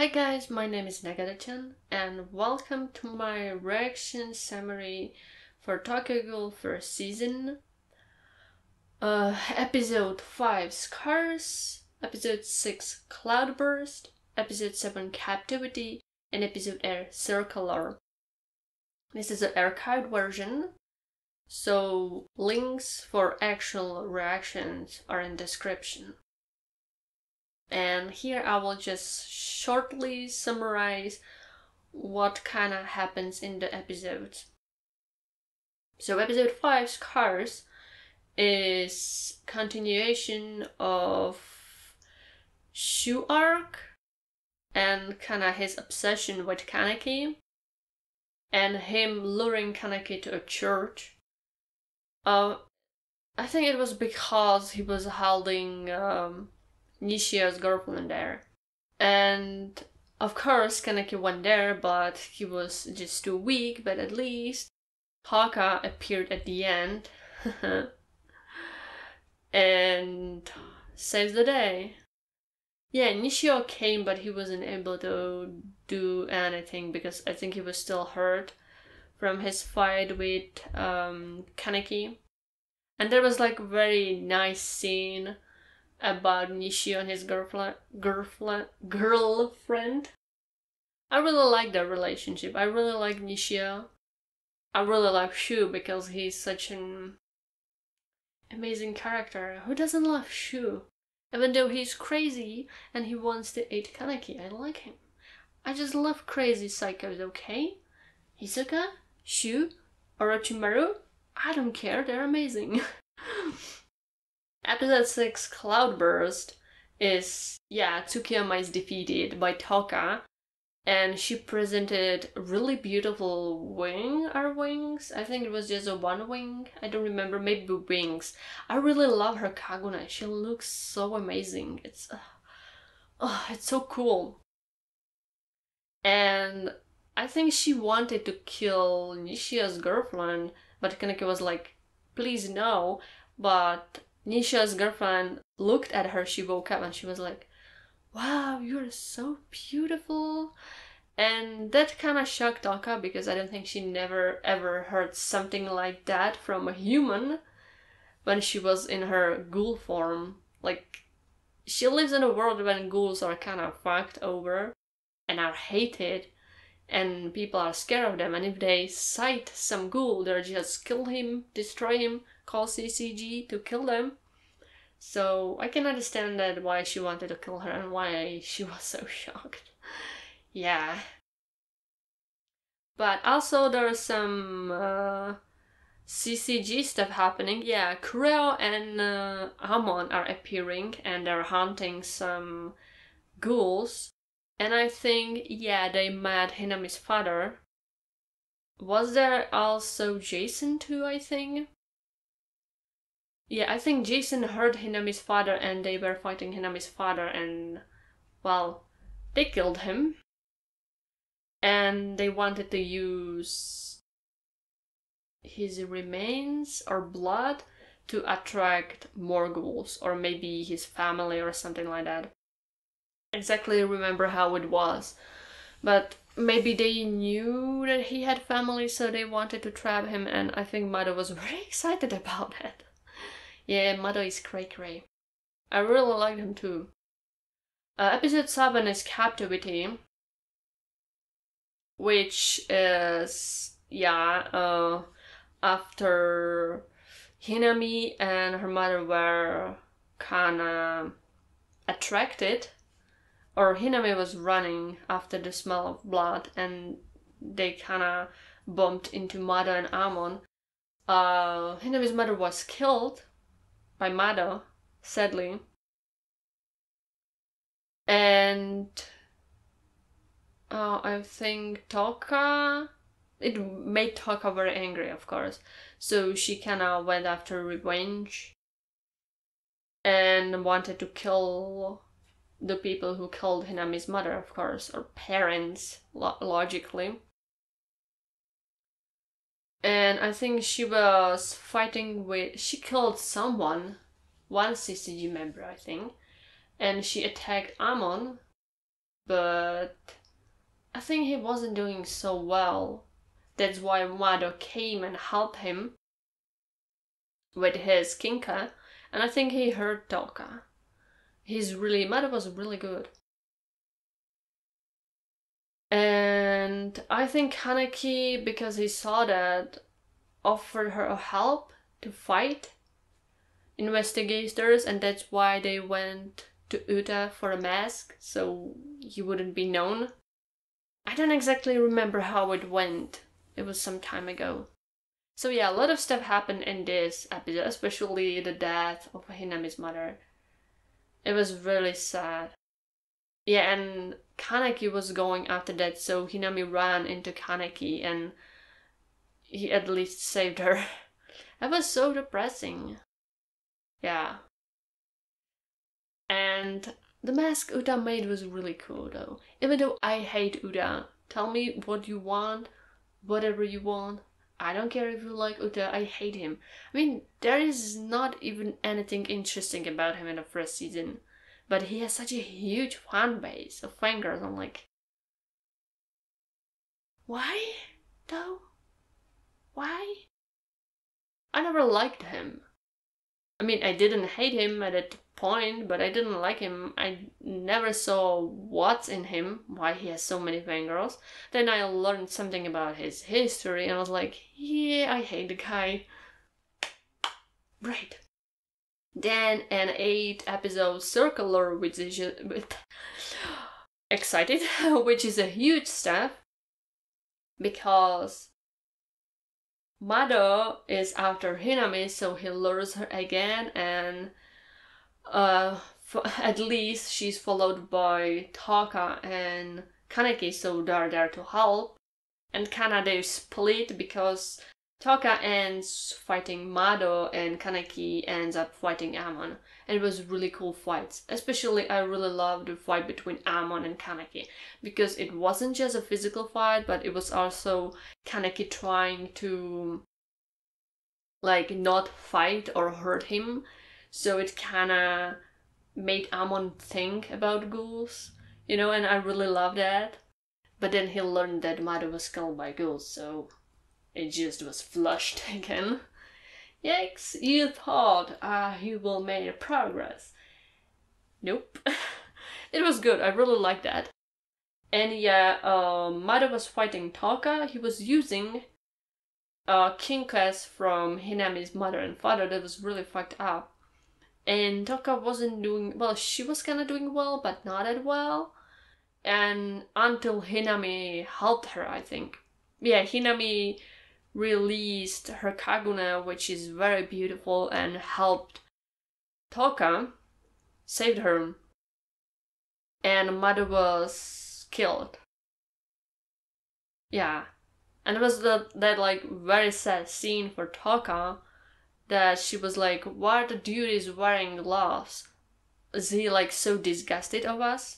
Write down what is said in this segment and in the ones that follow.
Hi guys, my name is Nagadir-chan and welcome to my reaction summary for Tokyo Ghoul first season. Episode 5 Scars, Episode 6 Cloudburst, Episode 7 Captivity, and Episode 8 Circular. This is an archived version, so links for actual reactions are in description. And here I will just shortly summarize what kinda happens in the episodes. So episode 5, Scars, is continuation of Shu arc and kinda his obsession with Kaneki and him luring Kaneki to a church. I think it was because he was holding Nishio's girlfriend there, and of course Kaneki went there, but he was just too weak. But at least Touka appeared at the end and saves the day. Yeah, Nishio came, but he wasn't able to do anything because I think he was still hurt from his fight with Kaneki. And there was like very nice scene about Nishio and his girlfriend. I really like their relationship. I really like Nishio. I really like Shu because he's such an amazing character. Who doesn't love Shu? Even though he's crazy and he wants to eat Kaneki, I like him. I just love crazy psychos, okay? Hisoka, Shu, Orochimaru, I don't care, they're amazing. Episode 6 Cloudburst is, yeah, Tsukiyama is defeated by Touka, and she presented a really beautiful wing or wings. I think it was just a one wing. I don't remember, maybe wings. I really love her Kagune. She looks so amazing. It's so cool. And I think she wanted to kill Nishio's girlfriend, but Kaneki was like, please no. But Nishio's girlfriend looked at her, she woke up and she was like, wow, you're so beautiful. And that kind of shocked Touka because I don't think she ever heard something like that from a human when she was in her ghoul form. Like, she lives in a world when ghouls are kind of fucked over and are hated and people are scared of them, and if they sight some ghoul, they'll just kill him, destroy him, call CCG to kill them. So I can understand that why she wanted to kill her and why she was so shocked. Yeah. But also there's some CCG stuff happening. Yeah, Kureo and Amon are appearing and they're hunting some ghouls. And I think, yeah, they met Hinami's father. Was there also Jason too, I think? Yeah, I think Jason heard Hinami's father and they were fighting Hinami's father and, well, they killed him. And they wanted to use his remains or blood to attract more ghouls, or maybe his family or something like that. Exactly remember how it was, but maybe they knew that he had family, so they wanted to trap him, and I think Mado was very excited about it. Yeah, Mado is cray-cray. I really liked him too. Episode 7 is Captivity, which is, yeah, after Hinami and her mother were kinda attracted, or Hinami was running after the smell of blood and they kinda bumped into Mado and Amon. Hinami's mother was killed by Mado, sadly. And I think Touka, it made Touka very angry, of course. So she kinda went after revenge and wanted to kill the people who killed Hinami's mother, of course, or parents, logically. And I think she was fighting with... she killed someone, one CCG member, I think, and she attacked Amon, but I think he wasn't doing so well. That's why Mado came and helped him with his Quinques, and I think he hurt Touka. Mado was really good. And I think Kaneki, because he saw that, offered her help to fight investigators, and that's why they went to Uta for a mask, so he wouldn't be known. I don't exactly remember how it went. It was some time ago. So yeah, a lot of stuff happened in this episode, especially the death of Hinami's mother. It was really sad. Yeah, and Kaneki was going after that, so Hinami ran into Kaneki and he at least saved her. That was so depressing. Yeah. And the mask Uta made was really cool though. Even though I hate Uta, tell me what you want, whatever you want. I don't care if you like Uta, I hate him. I mean, there is not even anything interesting about him in the first season. But he has such a huge fan base of fangirls. I'm like, why though? Why? I never liked him. I mean, I didn't hate him at that point, but I didn't like him. I never saw what's in him, why he has so many fangirls. Then I learned something about his history and I was like, yeah, I hate the guy. Right. Then an 8-episode circular, which is excited, which is a huge step because Mado is after Hinami, so he lures her again, and at least she's followed by Touka and Kaneki, so they're there to help. And kinda they split because Touka ends fighting Mado and Kaneki ends up fighting Amon. And it was really cool fights. Especially I really loved the fight between Amon and Kaneki, because it wasn't just a physical fight, but it was also Kaneki trying to like not fight or hurt him. So it kinda made Amon think about ghouls, you know, and I really loved that. But then he learned that Mado was killed by ghouls, so it just was flushed again. Yikes, you thought he will make progress. Nope. It was good, I really liked that. And yeah, Mado was fighting Touka. He was using Quinques from Hinami's mother and father. That was really fucked up. And Touka wasn't doing well. She was kind of doing well, but not that well. And until Hinami helped her, I think. Yeah, Hinami released her Kagune, which is very beautiful, and helped Touka, saved her, and Mado was killed. Yeah, and it was that like very sad scene for Touka, that she was like, why the dude is wearing gloves? Is he like so disgusted of us?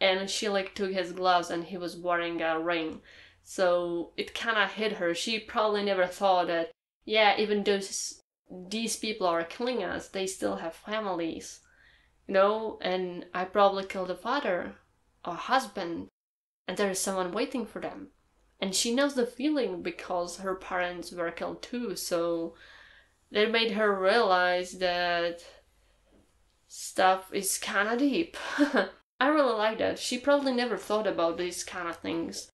And she like took his gloves and he was wearing a ring. So it kind of hit her. She probably never thought that, yeah, even though these people are killing us, they still have families, you know, and I probably killed a father or husband, and there is someone waiting for them. And she knows the feeling because her parents were killed too, so that made her realize that stuff is kind of deep. I really like that. She probably never thought about these kind of things.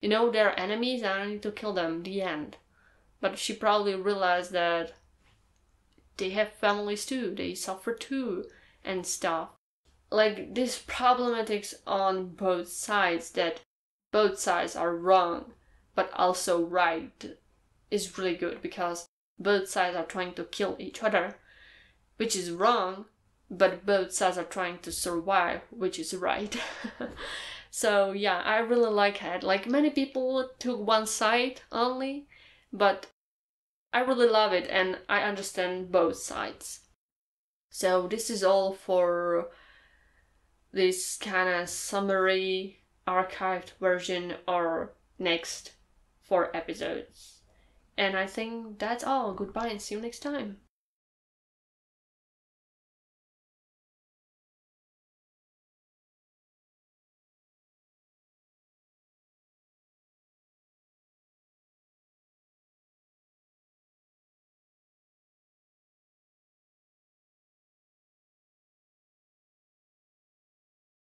You know, they're enemies and I need to kill them, the end. But she probably realized that they have families too, they suffer too, and stuff. Like, these problematics on both sides, that both sides are wrong, but also right, is really good, because both sides are trying to kill each other, which is wrong, but both sides are trying to survive, which is right. So yeah, I really like it. Like, many people took one side only, but I really love it and I understand both sides. So this is all for this kind of summary archived version or next 4 episodes. And I think that's all. Goodbye and see you next time.